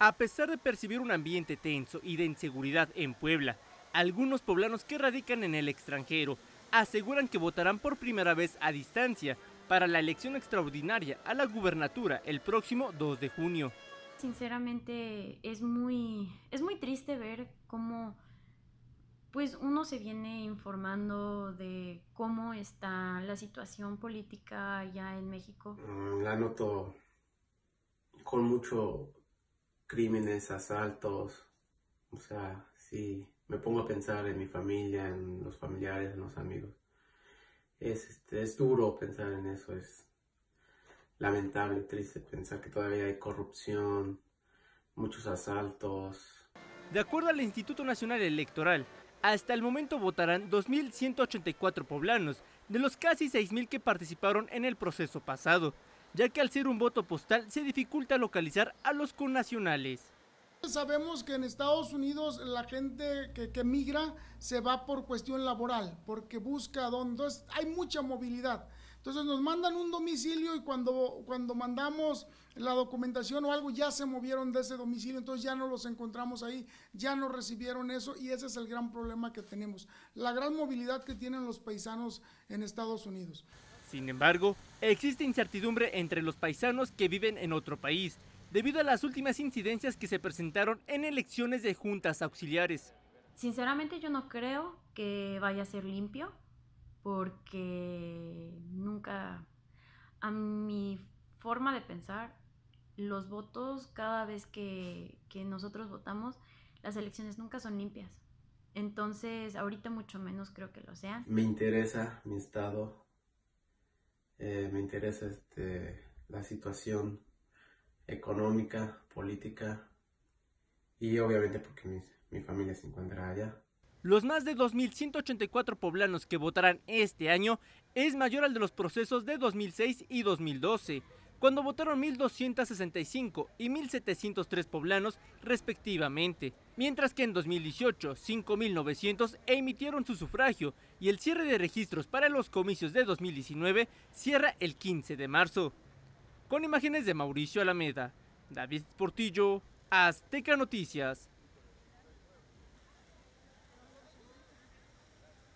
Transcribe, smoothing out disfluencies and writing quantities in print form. A pesar de percibir un ambiente tenso y de inseguridad en Puebla, algunos poblanos que radican en el extranjero aseguran que votarán por primera vez a distancia para la elección extraordinaria a la gubernatura el próximo 2 de junio. Sinceramente es muy triste ver cómo pues uno se viene informando de cómo está la situación política allá en México. La noto con mucho crímenes, asaltos, o sea, sí, me pongo a pensar en mi familia, en los familiares, en los amigos. Es duro pensar en eso, es lamentable, triste pensar que todavía hay corrupción, muchos asaltos. De acuerdo al Instituto Nacional Electoral, hasta el momento votarán 2.184 poblanos, de los casi 6.000 que participaron en el proceso pasado, ya que al ser un voto postal se dificulta localizar a los connacionales. Sabemos que en Estados Unidos la gente que migra se va por cuestión laboral, porque busca dónde, hay mucha movilidad. Entonces nos mandan un domicilio y cuando mandamos la documentación o algo ya se movieron de ese domicilio, entonces ya no los encontramos ahí, ya no recibieron eso y ese es el gran problema que tenemos, la gran movilidad que tienen los paisanos en Estados Unidos. Sin embargo, existe incertidumbre entre los paisanos que viven en otro país, debido a las últimas incidencias que se presentaron en elecciones de juntas auxiliares. Sinceramente yo no creo que vaya a ser limpio, porque nunca, a mi forma de pensar, los votos cada vez que nosotros votamos, las elecciones nunca son limpias. Entonces ahorita mucho menos creo que lo sean. Me interesa mi estado. Me interesa la situación económica, política y obviamente porque mi familia se encuentra allá. Los más de 2.184 poblanos que votarán este año es mayor al de los procesos de 2006 y 2012, cuando votaron 1.265 y 1.703 poblanos respectivamente, mientras que en 2018 5.900 emitieron su sufragio y el cierre de registros para los comicios de 2019 cierra el 15 de marzo. Con imágenes de Mauricio Alameda, David Portillo, Azteca Noticias.